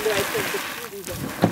I think the